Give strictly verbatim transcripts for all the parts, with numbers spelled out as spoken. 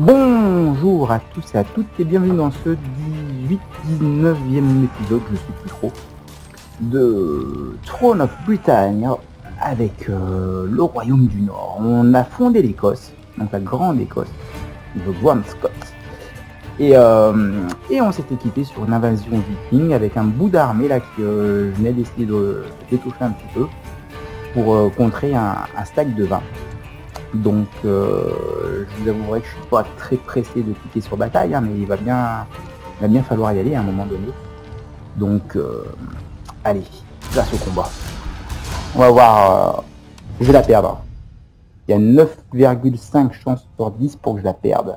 Bonjour à tous et à toutes et bienvenue dans ce dix-huit dix-neuvième épisode, je sais plus trop, de Throne of Britannia avec euh, le Royaume du Nord. On a fondé l'Écosse, donc la Grande Écosse, le Grand Scott, et, euh, et on s'était quitté sur une invasion viking avec un bout d'armée là qui euh, venait d'essayer de d'étouffer un petit peu pour euh, contrer un, un stack de vin. Donc euh, je vous avouerai que je suis pas très pressé de cliquer sur bataille, hein, mais il va bien il va bien falloir y aller à un moment donné. Donc euh, allez, place au combat. On va voir, euh, je vais la perdre. Il y a neuf virgule cinq chances sur dix pour que je la perde.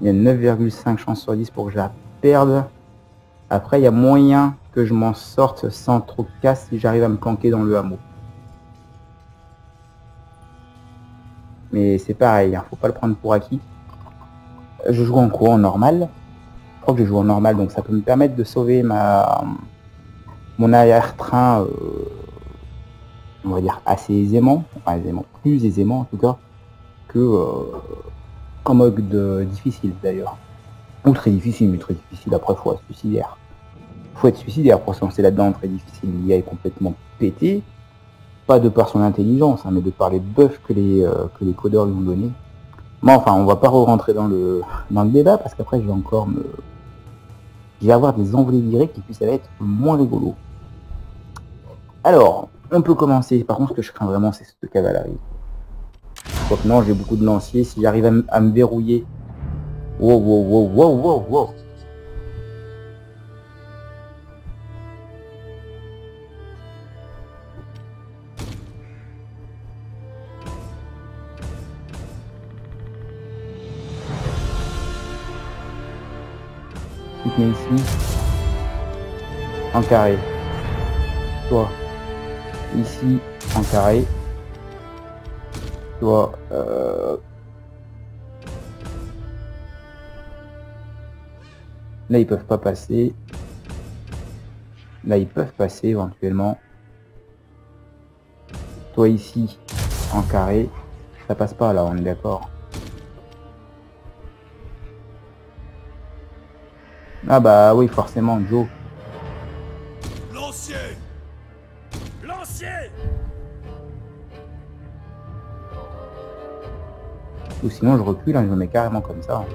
Il y a neuf virgule cinq chances sur dix pour que je la perde. Après, il y a moyen que je m'en sorte sans trop de casse si j'arrive à me planquer dans le hameau. Mais c'est pareil, hein, faut pas le prendre pour acquis. Je joue en quoi? En normal. Je crois que je joue en normal, donc ça peut me permettre de sauver ma mon arrière-train, euh, on va dire, assez aisément, enfin aisément, plus aisément en tout cas, que euh, en mode de difficile d'ailleurs. Ou très difficile, mais très difficile, après faut être suicidaire. Faut être suicidaire pour se lancer là-dedans, très difficile, l'I A est complètement pété. Pas de par son intelligence, hein, mais de par les buffs que les, euh, que les codeurs lui ont donné. Mais enfin, on va pas re-rentrer dans le, dans le débat, parce qu'après je vais encore me... Je vais avoir des envolées directes et puis ça va être moins rigolo. Alors, on peut commencer. Par contre, ce que je crains vraiment, c'est cette cavalerie. Quoique non, j'ai beaucoup de lanciers, si j'arrive à, à me verrouiller... Wow, wow, wow, wow, wow, wow. Tu te mets ici. En carré. Toi. Ici, en carré. Toi. Euh... Là ils peuvent pas passer. Là ils peuvent passer éventuellement. Toi ici, en carré. Ça passe pas là, on est d'accord. Ah bah oui, forcément, Joe. Lancier ! Lancier ! Ou sinon je recule, hein, je me mets carrément comme ça. Hein.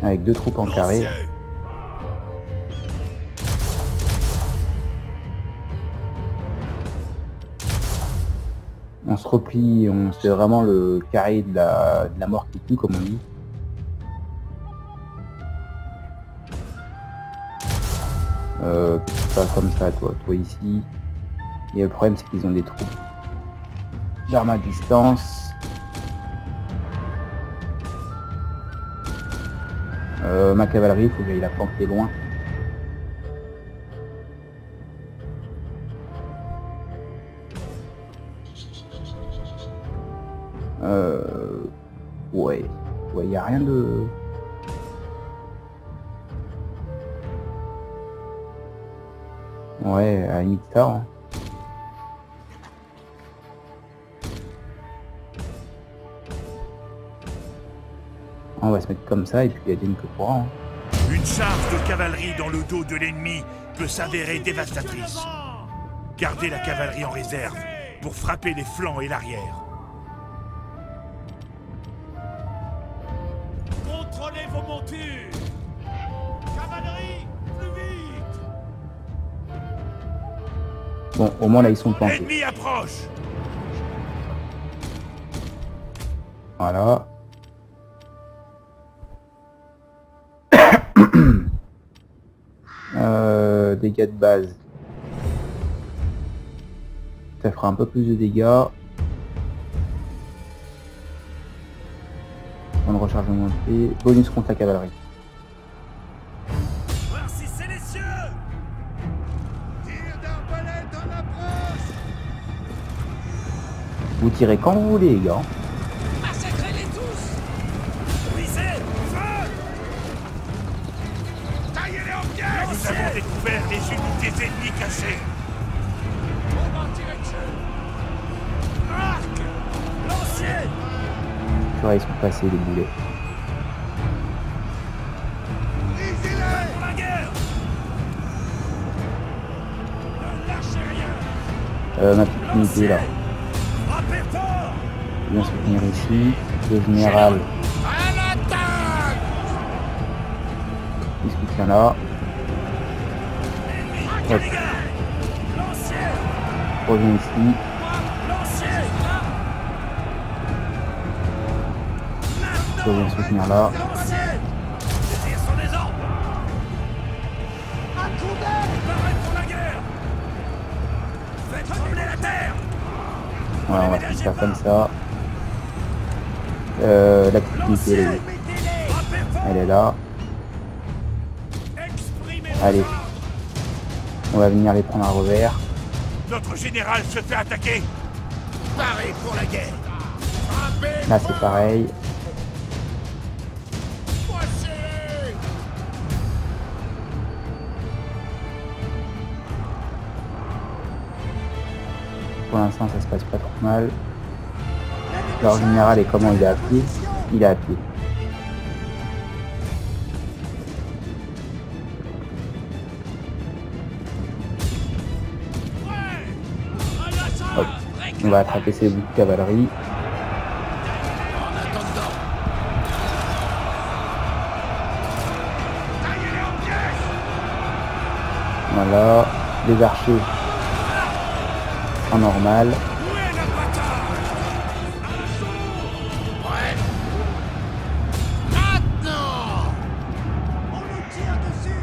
Avec deux troupes en carré. On se replie, on c'est vraiment le carré de la, de la mort qui tue comme on dit. Euh, pas comme ça toi, toi ici. Et le problème c'est qu'ils ont des troupes d'armes à distance. Euh, ma cavalerie, il faut que j'aille la planquer loin. Euh... Ouais. Ouais, il n'y a rien de... Ouais, à la limite ça, hein. On va se mettre comme ça et puis il y a des que pour un. Une charge de cavalerie dans le dos de l'ennemi peut s'avérer dévastatrice. Gardez la cavalerie en réserve pour frapper les flancs et l'arrière. Contrôlez vos montures. Cavalerie, plus vite. Bon, au moins là ils sont plantés. L'ennemi approche. Voilà. Euh, dégâts de base. Ça fera un peu plus de dégâts. On le recharge mon épée. Bonus contre la cavalerie. Merci, c'est les cieux. Tire d'arbalète en approche. Vous tirez quand vous voulez, les gars. Nous avons découvert les unités ennemies cachées. Ouais, ils sont passés les boulets. Euh, ma petite unité là. Bien soutenir ici. Le général. Il se soutient là. Hop. Reviens ici. Je vais soutenir là. Voilà, on va faire comme ça. Euh, l'activité, elle est là. Allez, on va venir les prendre à revers. Notre général se fait attaquer. Paré pour la guerre. Là, c'est pareil. Pour l'instant, ça se passe pas trop mal. Leur général, et comment il a appuyé? Il a appuyé. Hop. On va attraper ces bouts de cavalerie. Voilà. Les archers en normal.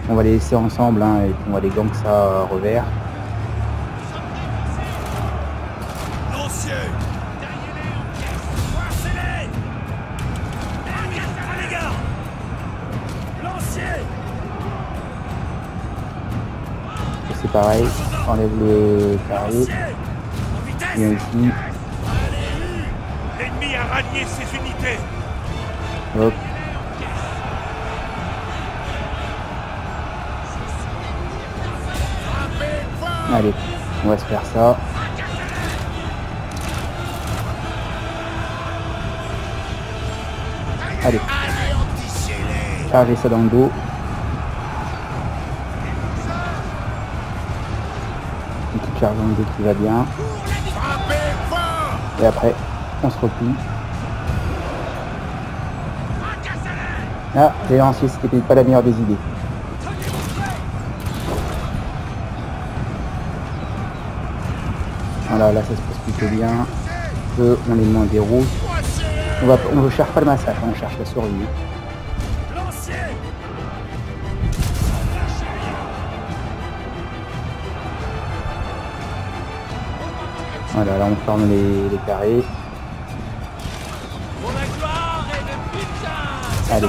On va les laisser ensemble hein, et on va les gangs ça à revers. C'est pareil, enlève le carré. Bien ici. L'ennemi a rallié ses unités. Hop. Allez, on va se faire ça. Allez. Chargez ça dans le dos. Une petite charge dans le dos qui va bien. Et après, on se replie. Ah, les lanciers, c'était pas la meilleure des idées. Voilà, là ça se passe plutôt bien. Eux, on les met en déroute. On va, on ne cherche pas le massacre, on cherche la survie. Voilà, là on forme les, les carrés. Allez,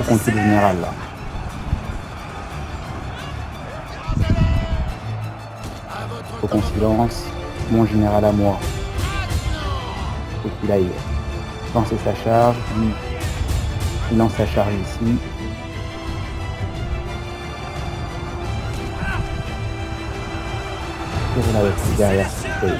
on compte le général là. Faut qu'on se lance, mon général à moi. Faut qu'il aille lancer sa charge, lui il lance sa charge ici. Et on a aussi derrière cette feuille.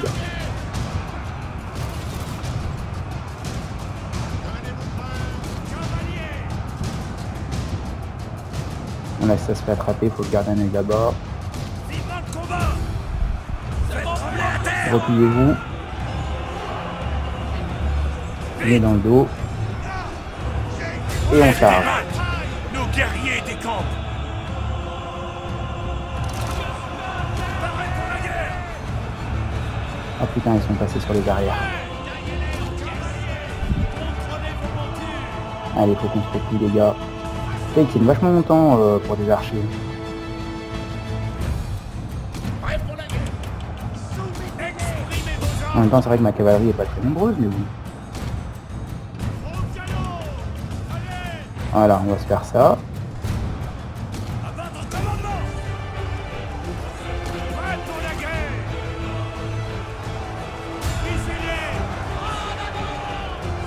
On laisse ça se fait attraper, faut garder un œil là-bas. Repliez-vous. Il est dans le dos. Et on charge. Nos guerriers décampent. Ah putain, ils sont passés sur les arrières. Allez, faut qu'on se replie les gars. Ils tiennent vachement longtemps euh, pour des archers. En même temps, c'est vrai que ma cavalerie n'est pas très nombreuse, mais oui. Voilà, on va se faire ça.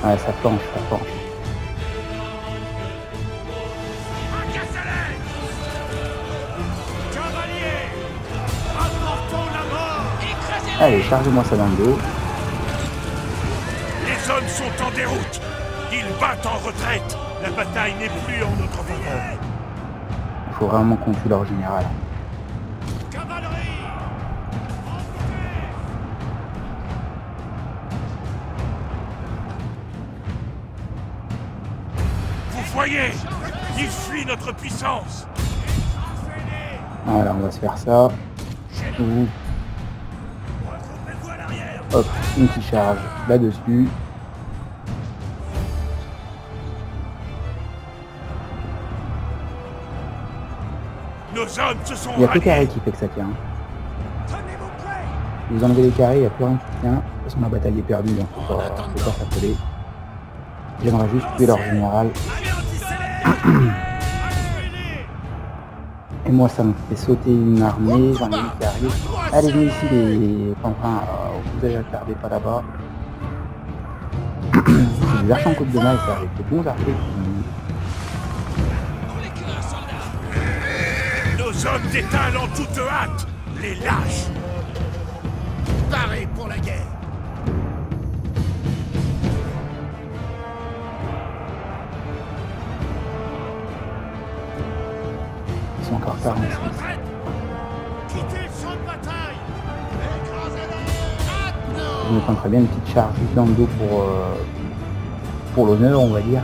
Ouais, ça penche, ça penche. Cavalier, apportons la mort. Allez, chargez-moi ça dans le dos. Les hommes sont en déroute. Ils battent en retraite. La bataille n'est plus en notre faveur. Il faut vraiment qu'on tue leur général. Vous voyez, il fuit notre puissance. Voilà, on va se faire ça. Vous. Hop, une petite charge là-dessus. Nos hommes se sont. Il n'y a plus carré qui fait que ça tient. Vous enlevez les carrés, il n'y a plus rien qui tient. De toute façon, la bataille est perdue, donc il faut pas s'affoler. J'aimerais juste tuer leur général. Et moi, ça me fait sauter une armée, j'en ai une qui arrive. Allez, venez ici, les... Enfin, euh, vous allez regarder pas là-bas. C'est des archers en coupe de maille, ça arrive. C'est bon, j'arrive. Nos hommes détalent en toute hâte, les lâches. Parés pour la guerre. Encore quarante-six. Je me prendrais bien une petite charge dans le dos pour, euh, pour l'honneur, on va dire.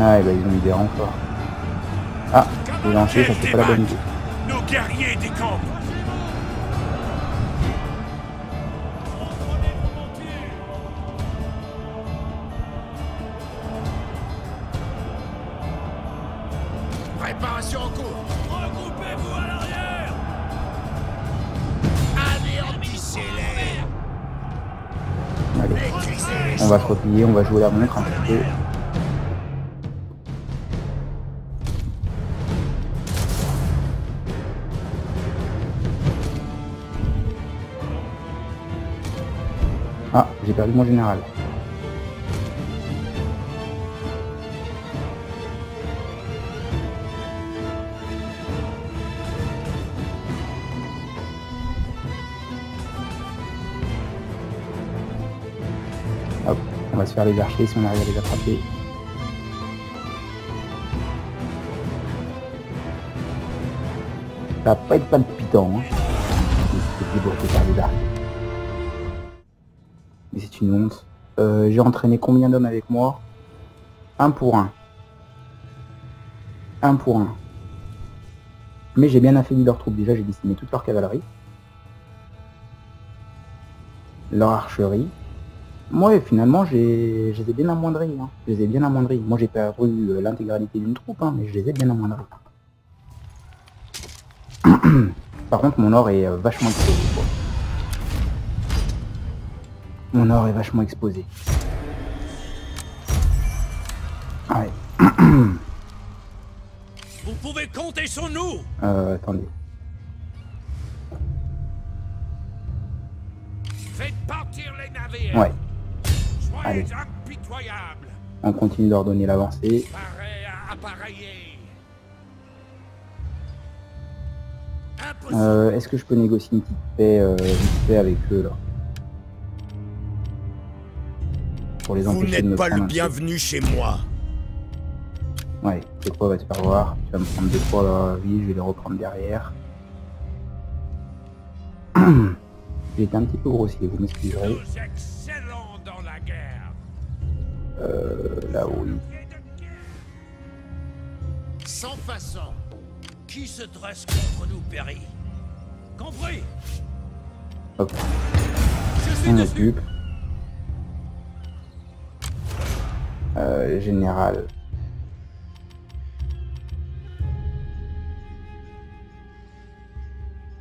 Ah, et ben ils ont eu des renforts. Ah, les lancers, ça c'est pas la bonne idée. Nos guerriers décampent. Préparation en cours. Regroupez-vous à l'arrière. Anéantissez-les. Allez, on va se replier, on va jouer la montre un petit peu. Ah, j'ai perdu mon général. Hop, on va se faire les archers si on arrive à les attraper. Ça va pas être palpitant, hein. C'est débordé par les archers. Mais c'est une honte. Euh, J'ai entraîné combien d'hommes avec moi? Un pour un. Un pour un. Mais j'ai bien affaibli leurs troupes. Déjà, j'ai décimé toute leur cavalerie. Leur archerie. Moi, finalement, je les ai bien amoindris. Hein. Je les ai bien amoindris. Moi, j'ai perdu euh, l'intégralité d'une troupe, hein, mais je les ai bien amoindris. Par contre, mon or est euh, vachement exposé. Quoi. Mon or est vachement exposé. Ouais. Vous pouvez compter sur nous. Euh, attendez. Faites partir les navires. Ouais. Allez. On continue de leur donner l'avancée. Euh, Est-ce que je peux négocier une petite paix, euh, une paix avec eux là? Pour les empêcher. Vous n'êtes pas le bienvenu chez moi. Ouais, c'est quoi, va te faire voir. Tu vas me prendre deux fois la vie, je vais les reprendre derrière. J'ai été un petit peu grossier, vous m'excuserez. Euh, là-haut. Sans façon. Qui se dresse contre nous, Perry? Compris. Hop. On occupe. Euh, général.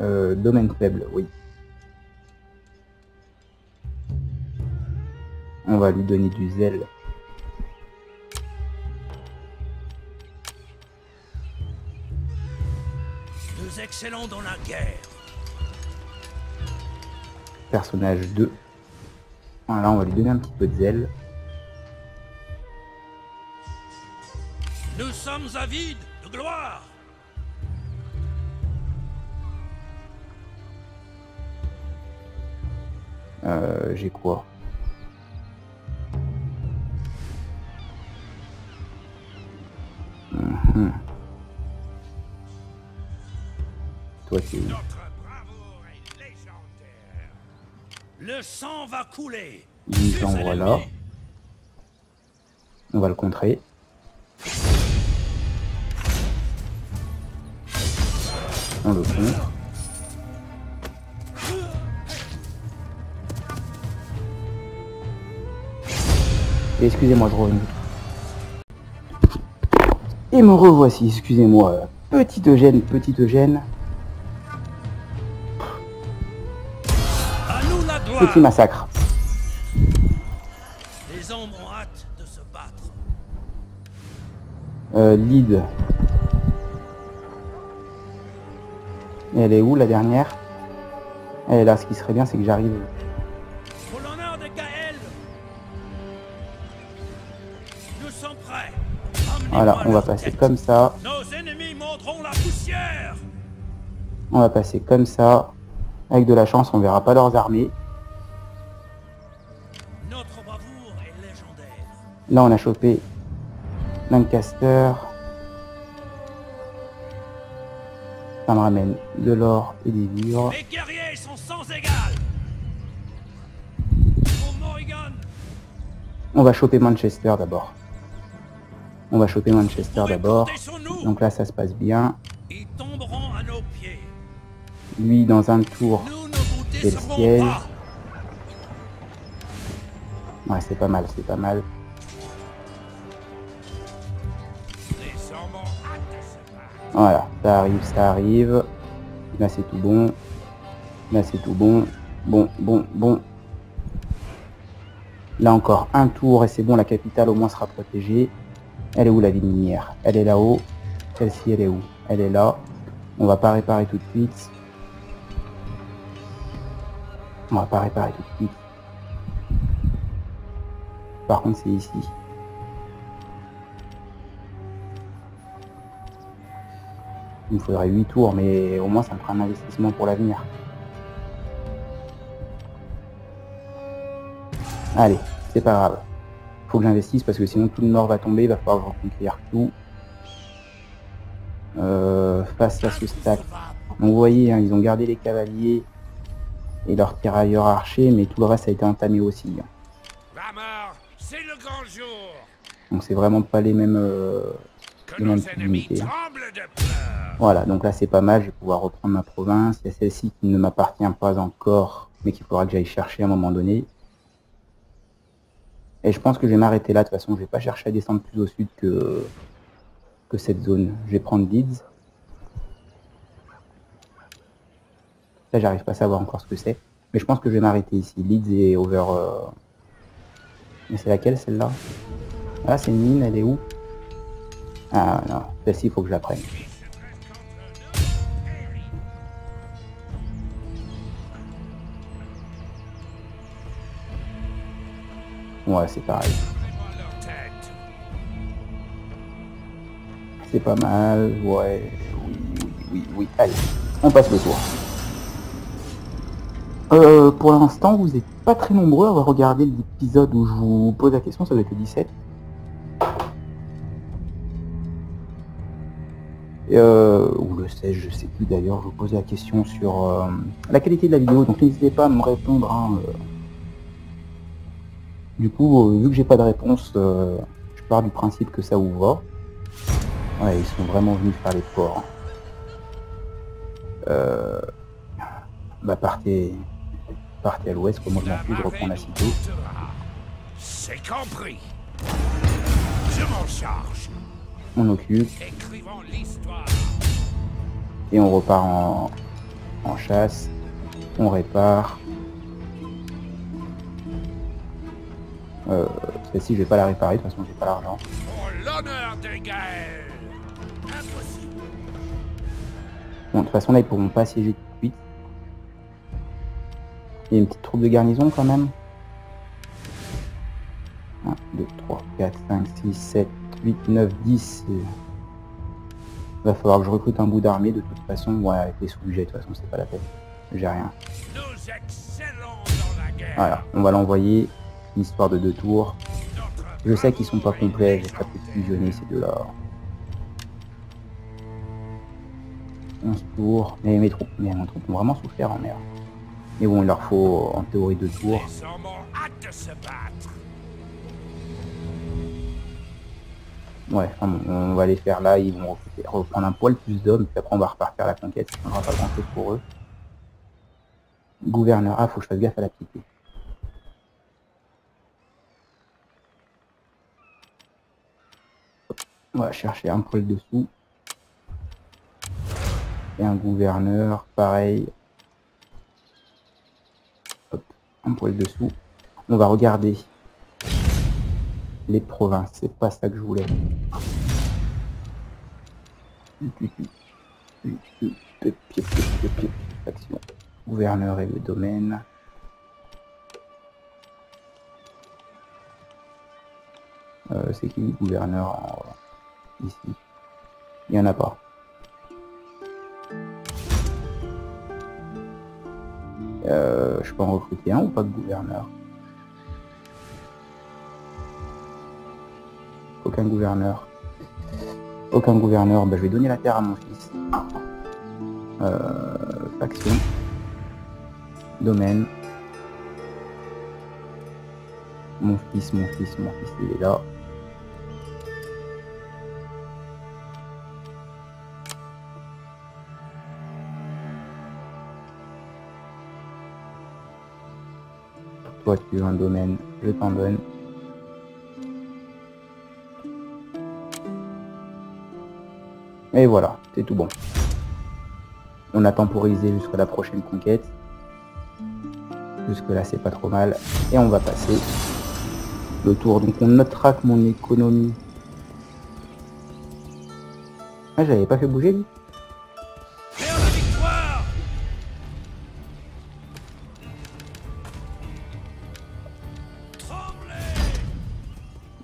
Euh, domaine faible, oui. On va lui donner du zèle. Nous excellons dans la guerre. Personnage deux. Voilà, on va lui donner un petit peu de zèle. Nous sommes avides de gloire. Euh, j'ai quoi? Hum. Toi tu... Notre bravoure est légendaire. Le sang va couler. Il nous envoie là. On va le contrer. On le contre. Excusez-moi, je reviens. Et me revoici, excusez-moi. Petite gêne, petite gêne. Petit massacre. Les ombres ont hâte de se battre. Euh, lead. Et elle est où la dernière? Elle est là, ce qui serait bien c'est que j'arrive. Pour l'honneur de Gaël. Nous sommes prêts. Voilà, on va passer comme ça. Nos ennemis monteront la poussière. On va passer comme ça. Avec de la chance, on verra pas leurs armées. Notre bravoure est légendaire. Là, on a chopé Lancaster. Ça me ramène de l'or et des livres. Les guerriers sont sans égal. On va choper Manchester d'abord. On va choper Manchester d'abord. Donc là, ça se passe bien. Ils tomberont à nos pieds. Lui, dans un tour, c'est le siège. Ouais, c'est pas mal, c'est pas mal. Voilà, ça arrive, ça arrive. Là, c'est tout bon. Là, c'est tout bon. Bon, bon, bon. Là encore, un tour et c'est bon, la capitale au moins sera protégée. Elle est où la ville minière? Elle est là-haut. Celle-ci, elle est où? Elle est là. On va pas réparer tout de suite. On va pas réparer tout de suite. Par contre, c'est ici. Il me faudrait huit tours, mais au moins ça me fera un investissement pour l'avenir. Allez, c'est pas grave. Faut que j'investisse parce que sinon tout le nord va tomber, il va falloir reconquérir tout. Euh, face à ce stack. Donc vous voyez, hein, ils ont gardé les cavaliers et leurs tirailleurs archers, mais tout le reste a été entamé aussi. C'est le grand jour. Donc c'est vraiment pas les mêmes, euh, les mêmes unités. Voilà, donc là c'est pas mal, je vais pouvoir reprendre ma province. Il y a celle-ci qui ne m'appartient pas encore, mais qu'il faudra que j'aille chercher à un moment donné. Et je pense que je vais m'arrêter là, de toute façon je vais pas chercher à descendre plus au sud que, que cette zone. Je vais prendre Leeds. Là j'arrive pas à savoir encore ce que c'est, mais je pense que je vais m'arrêter ici. Leeds et over... Euh... Mais c'est laquelle celle-là? Ah, c'est une mine, elle est où? Ah non, celle-ci il faut que je la prenne. Ouais, c'est pareil. C'est pas mal, ouais, oui, oui, oui, oui. Allez, on passe le tour. Euh, pour l'instant, vous êtes pas très nombreux à avoir regardé l'épisode où je vous pose la question, ça doit être le dix-sept. Euh, ou le seize, je sais plus d'ailleurs, je vous pose la question sur euh, la qualité de la vidéo, donc n'hésitez pas à me répondre, hein, euh... Du coup, euh, vu que j'ai pas de réponse, euh, je pars du principe que ça vous va. Ouais, ils sont vraiment venus faire les ports. Euh... Bah partez, partez à l'ouest, comme moi je m'en fous, je reprends la cité. C'est compris. Je m'en charge. On occupe. Et on repart en, en chasse. On répare. Euh, celle-ci je vais pas la réparer, de toute façon j'ai pas l'argent. Bon, de toute façon là ils pourront pas siéger tout de suite. Il y a une petite troupe de garnison quand même. un, deux, trois, quatre, cinq, six, sept, huit, neuf, dix. Va falloir que je recrute un bout d'armée de toute façon. Ouais, avec les sous-budgets de toute façon c'est pas la peine. J'ai rien. Nous excellons dans la Voilà, on va l'envoyer. Une histoire de deux tours. Je sais qu'ils sont pas complets, j'ai pas pu fusionner ces deux-là. onze tours. Mais mes troupes, mais mes troupes ont vraiment souffert en mer. Mais bon, il leur faut en théorie deux tours. Ouais, enfin bon, on va les faire là, ils vont reprendre un poil plus d'hommes, puis après on va repartir à la conquête, on n'aura pas grand chose pour eux. Gouverneur, ah faut que je fasse gaffe à la petite. On va chercher un poil dessous. Et un gouverneur, pareil. Hop, un poil dessous. On va regarder les provinces, c'est pas ça que je voulais. Action. Gouverneur et le domaine. Euh, c'est qui le gouverneur en... ici? Il n'y en a pas. Euh, je peux en recruter un ou pas de gouverneur? Aucun gouverneur. Aucun gouverneur. Ben, je vais donner la terre à mon fils. Euh, faction. Domaine. Mon fils, mon fils, mon fils, il est là. Toi, tu veux un domaine, je t'en donne. Et voilà, c'est tout bon. On a temporisé jusqu'à la prochaine conquête. Jusque là, c'est pas trop mal. Et on va passer le tour. Donc on notera que mon économie... Ah, j'avais pas fait bouger, lui.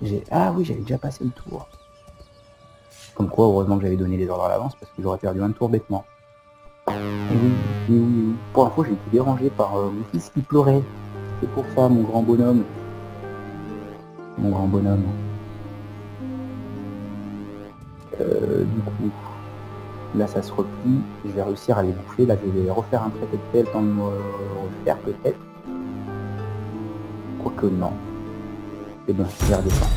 J'ai... Ah oui, j'avais déjà passé le tour. Comme quoi, heureusement que j'avais donné les ordres à l'avance parce que j'aurais perdu un tour bêtement. Oui, oui, oui. Pour info, j'ai été dérangé par euh, mon fils qui pleurait. C'est pour ça, mon grand bonhomme. Mon grand bonhomme. Euh, du coup, là ça se replie. Je vais réussir à les bouffer. Là, je vais refaire un traité de paix, le temps de me refaire peut-être. Quoique non. Et bien, je vais redescendre.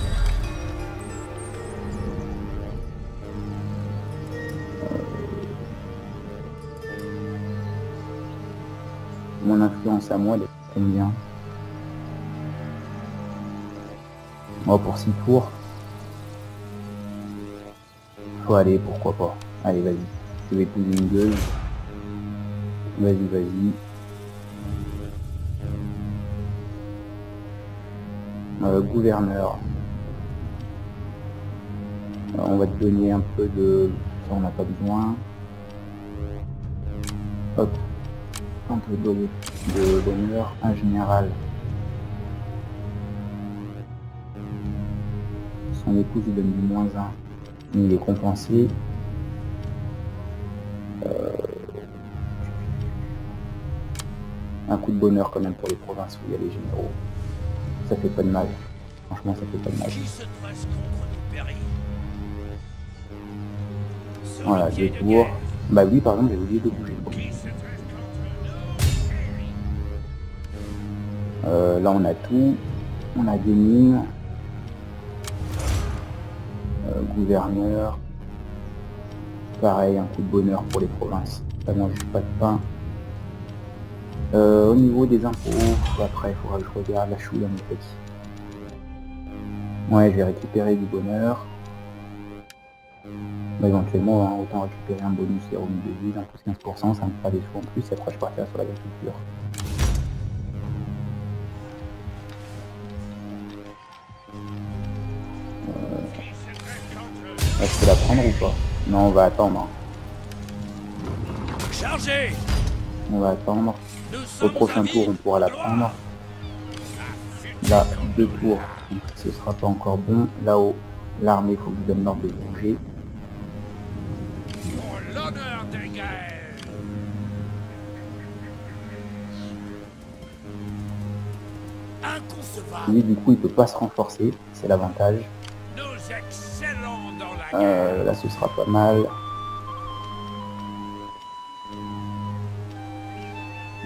Mon influence à moi, elle est combien? Moi, pour six tours. Faut aller, pourquoi pas. Allez, vas-y. Je vais couler une gueule. Vas-y, vas-y. Euh, gouverneur. Alors, on va te donner un peu de... Ça, on n'a pas besoin. Hop. Un peu de bonheur, un général. Son épouse lui donne du moins un. Il est compensé. Euh... Un coup de bonheur quand même pour les provinces où il y a les généraux. Ça fait pas de mal. Franchement, ça fait pas de mal. Voilà, deux tours. Bah oui, par exemple, j'ai oublié de bouger. Euh, là on a tout, on a des mines, euh, gouverneur, pareil un coup de bonheur pour les provinces, ça mange pas de pain. Euh, au niveau des impôts, après il faudra que je regarde la chouille à mon petit. Ouais, je vais récupérer du bonheur. Bah, éventuellement hein, autant récupérer un bonus et remis de vie, un plus quinze pour cent, ça me fera des sous en plus, après je partirai sur l'agriculture. Est-ce que la prendre ou pas? Non, on va attendre. Chargez. On va attendre. Au prochain tour, on pourra la prendre. Là, deux tours, donc ce sera pas encore bon. Là-haut, l'armée, il faut que je donne l'ordre de bouger. Lui, du coup, il peut pas se renforcer. C'est l'avantage. Euh, là, ce sera pas mal.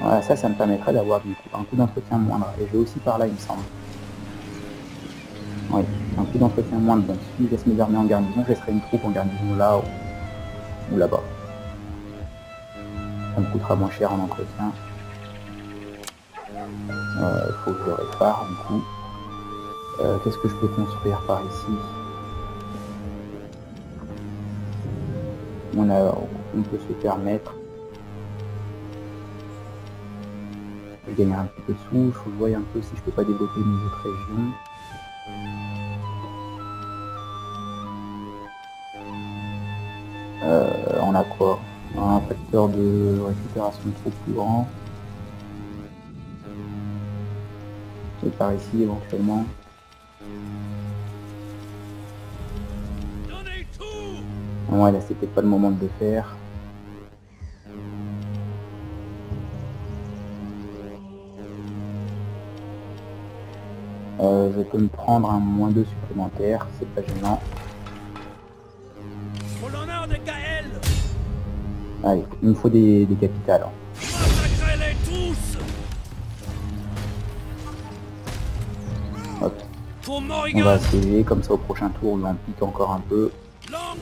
Voilà, ça, ça me permettra d'avoir un coût d'entretien moindre. Et je vais aussi par là, il me semble. Oui, un coût d'entretien moindre. Donc, si je laisse mes armées en garnison, je laisserai une troupe en garnison là ou, ou là-bas. Ça me coûtera moins cher en entretien. Il euh, faut que je répare, du coup. Euh, Qu'est-ce que je peux construire par ici? On, a, on peut se permettre... Je gagne un petit peu de sous, je vois un peu si je peux pas développer une autre région. Euh, on a quoi? Un facteur de récupération de troupes plus grand. Et par ici éventuellement. Ouais, là c'était pas le moment de le faire. Euh, je peux me prendre un moins deux supplémentaire, c'est pas gênant. Allez, il me faut des, des capitales. Hop. On va essayer, comme ça au prochain tour on en pique encore un peu.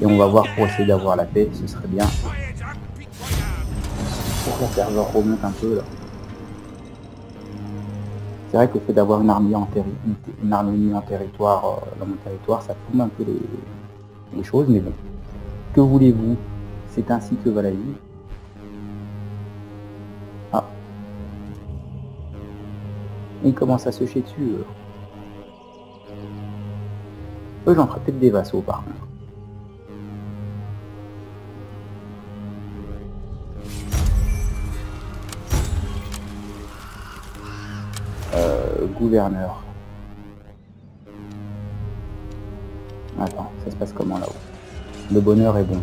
Et on va voir pour essayer d'avoir la paix, ce serait bien. Pour que le serveur remonte un peu là. C'est vrai que le fait d'avoir une armée en, terri une armée en territoire, euh, dans mon territoire, ça plombe un peu les, les choses, mais bon. Que voulez-vous? C'est ainsi que va la vie. Ah. Il commence à se chier dessus. Eux, j'en ferai peut-être des vassaux par contre. Gouverneur. Attends, ça se passe comment là-haut? Le bonheur est bon.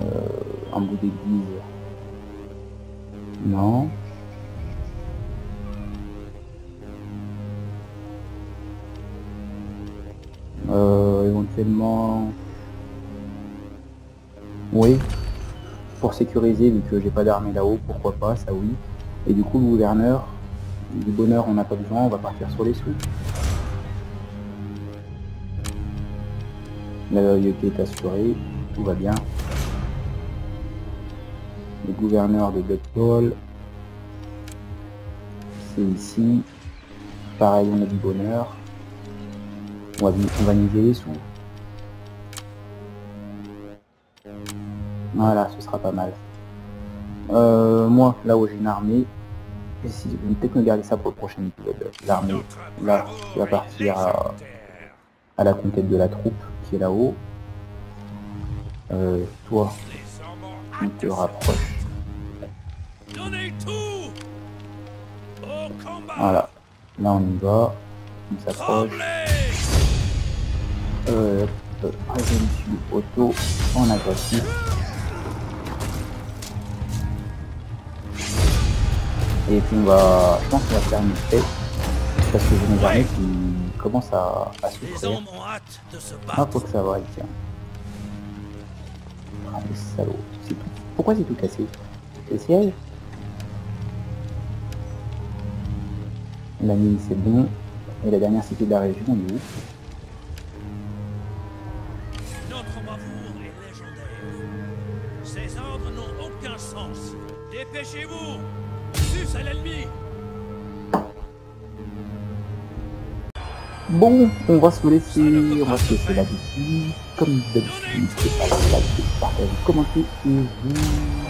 Euh, un bout d'église. Non. Euh, éventuellement... Oui. Pour sécuriser, vu que j'ai pas d'armée là-haut, pourquoi pas, ça oui. Et du coup, le gouverneur, du bonheur, on n'a pas besoin, on va partir sur les sous. La loyauté est assurée, tout va bien. Le gouverneur de Godball, c'est ici. Pareil, on a du bonheur. On va, on va niveler les sous. Voilà, ce sera pas mal. Euh, moi, là où j'ai une armée, et si je vais peut-être me garder ça pour le prochain épisode, l'armée, là, qui va partir à, à la conquête de la troupe, qui est là-haut. Euh, toi, on te rapproche. Voilà, là on y va, on s'approche. Euh, euh, je me suis auto en agressif. Et puis on va, je pense qu'on va faire une fête, parce que j'ai mes armées qui commencent à, à souffrir. Ah, faut que ça va, tiens. Ah, les salauds, c'est tout. Pourquoi c'est tout cassé? C'est le siège? La mine, c'est bon. Et la dernière cité de la région, on est où? Bon, on va se laisser, on va se laisser là-dessus, comme d'habitude, c'est pas grave, partagez, commentez et vous...